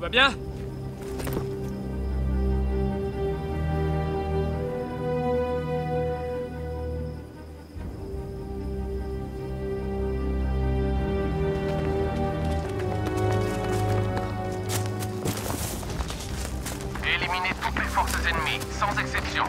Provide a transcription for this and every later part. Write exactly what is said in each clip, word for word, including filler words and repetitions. Tout va bien ? Éliminez toutes les forces ennemies, sans exception.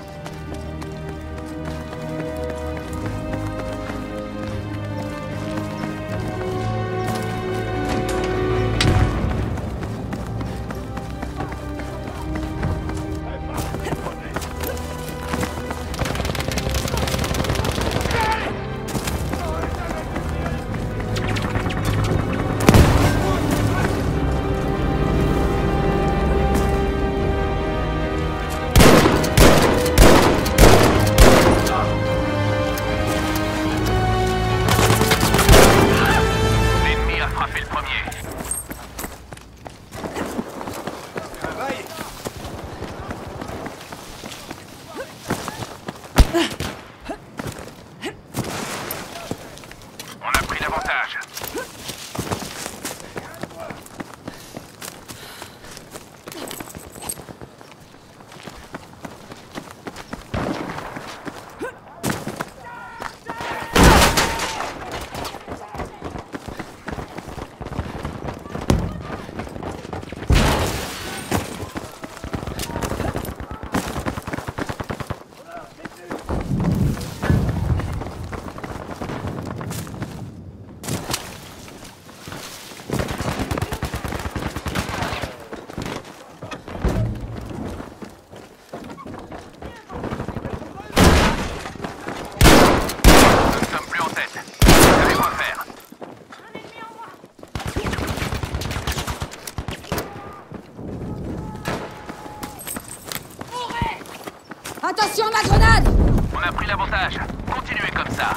Attention, la grenade! On a pris l'avantage. Continuez comme ça.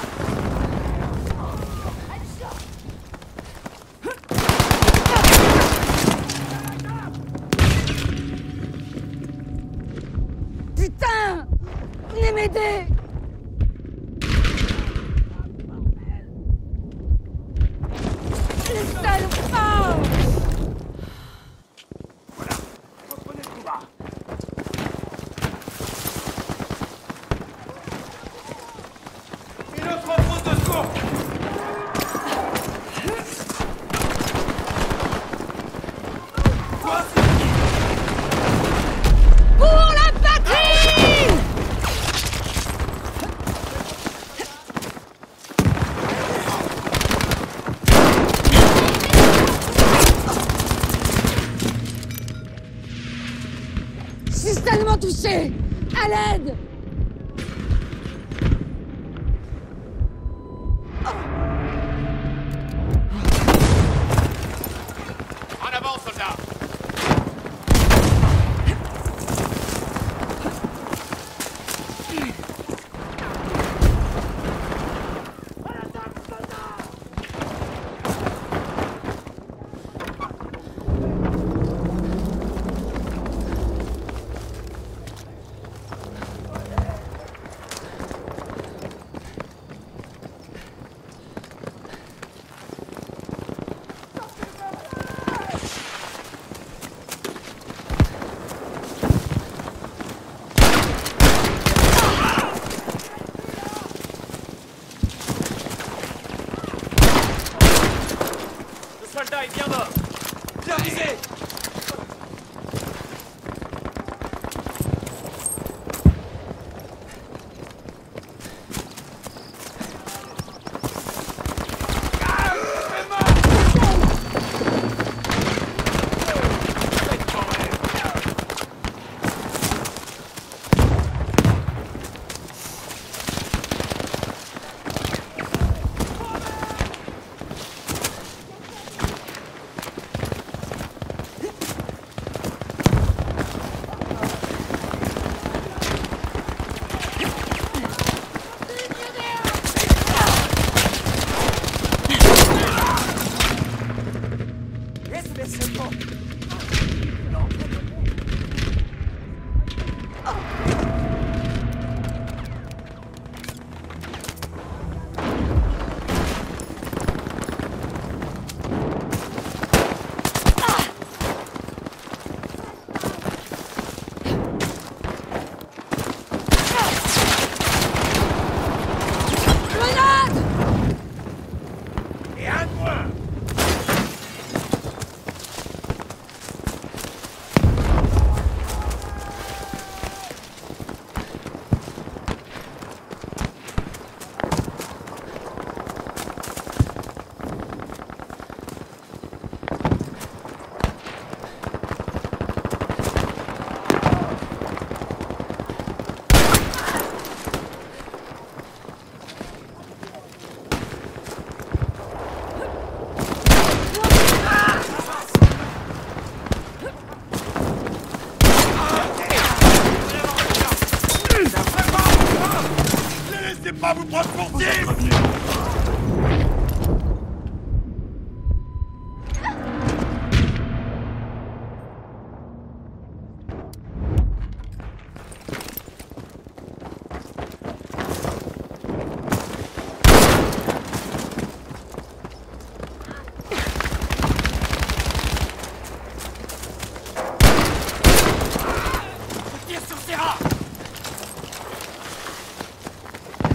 Putain! Venez m'aider! Touché! À l'aide! En avant, soldats! vous prendre pour cible!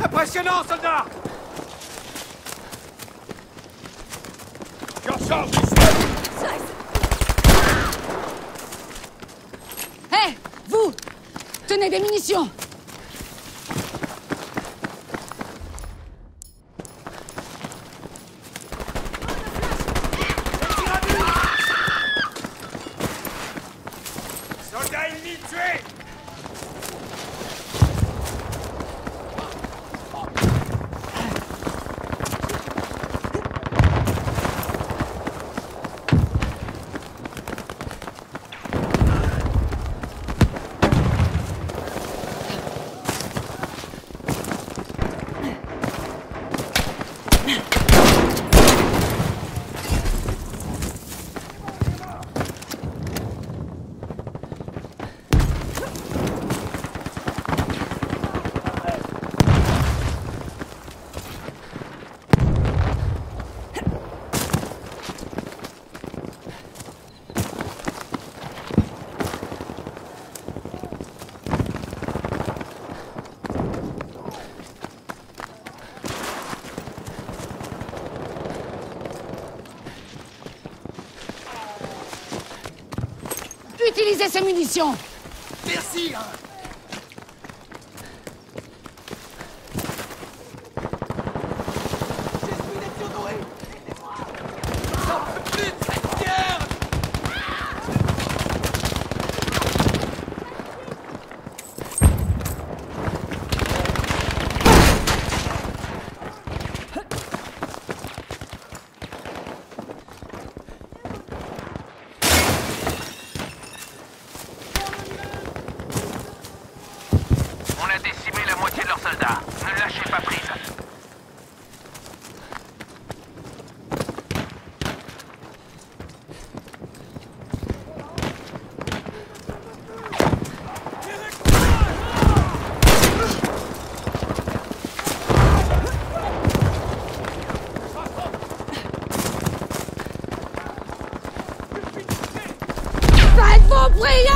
Impressionnant, soldat! Je recharge les cheveux! Hé! Hey, vous! Tenez des munitions! Soldat ennemi tué! Utilisez ces munitions! Merci! Hein. Je suis détourné! Aidez-moi! J'en peux plus de cette guerre! Ne lâchez pas prise. Faites-vous prier!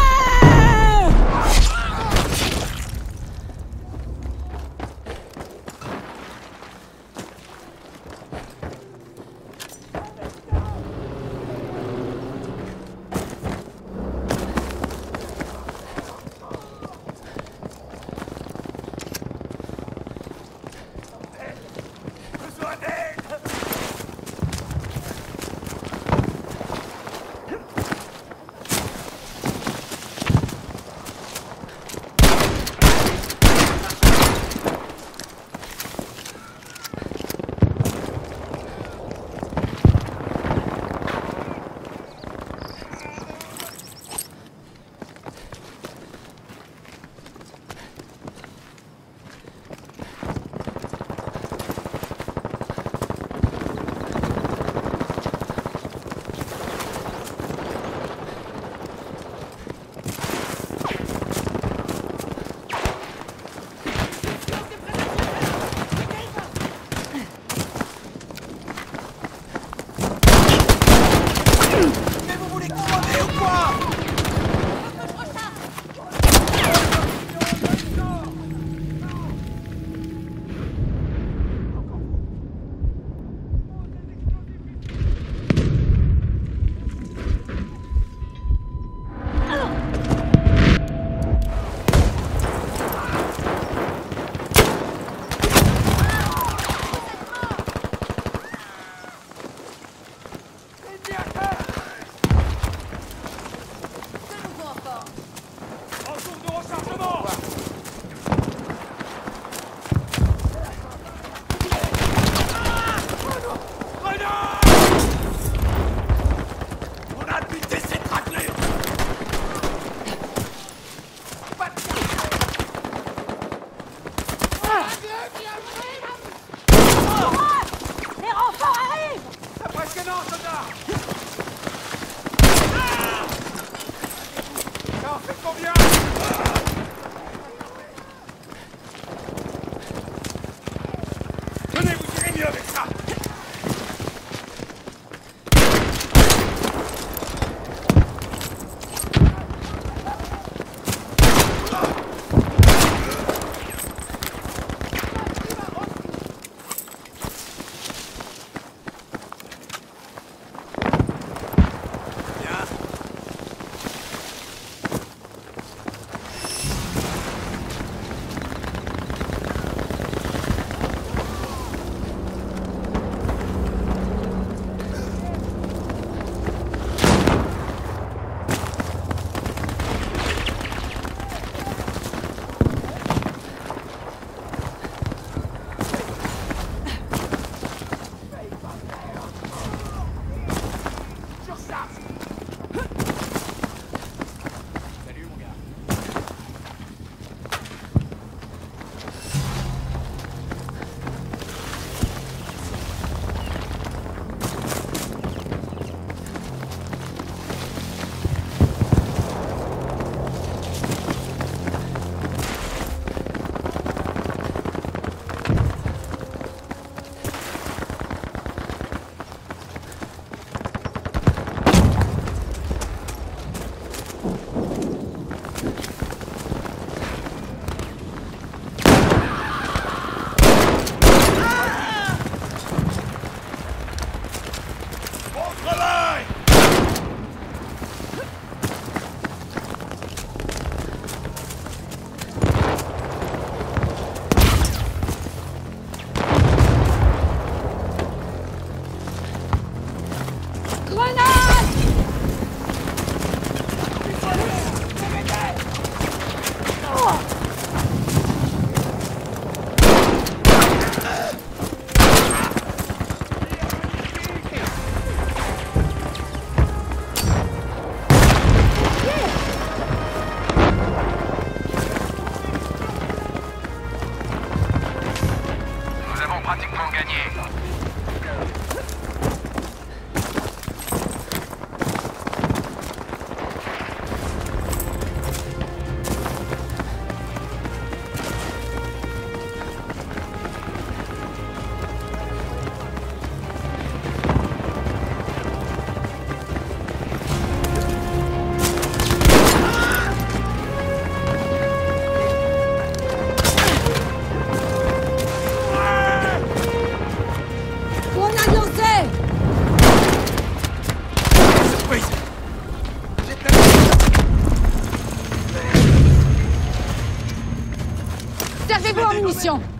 Servez-vous en munitions.